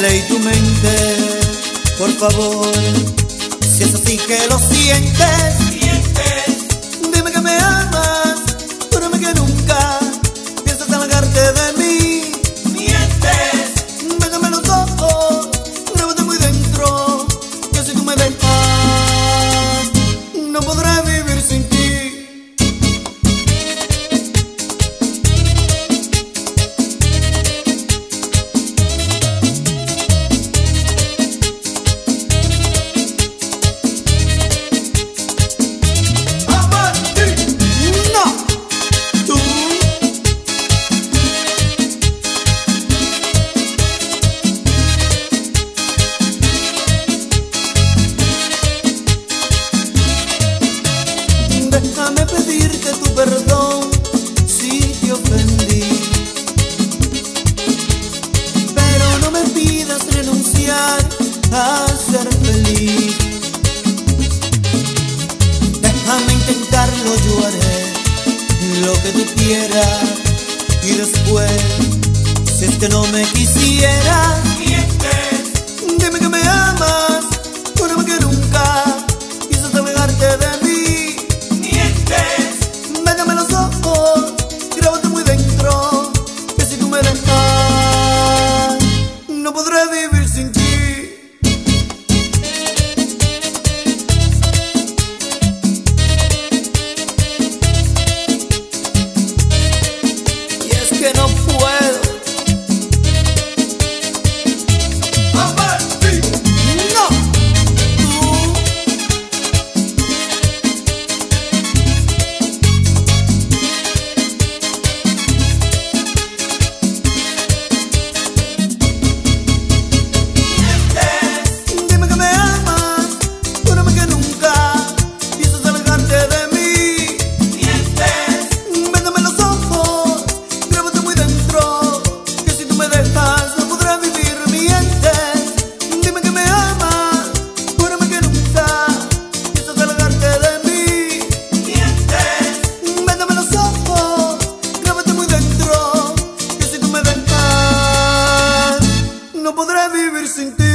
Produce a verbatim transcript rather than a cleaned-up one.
Leí tu mente, por favor, si es así que lo sientes, sientes. Dime que me amas, júrame que nunca piensas alejarte de mí. Mientes, véngame los ojos, grábate muy dentro, que si tú me dejas, no podré vivir sin ti. Déjame pedirte tu perdón si te ofendí, pero no me pidas renunciar a ser feliz. Déjame intentarlo, yo haré lo que tú quieras. Y después, si es que no me quisieras, mientes. Dime que me amas, júrame que nunca piensas alejarte de mí. No podré vivir sin ti.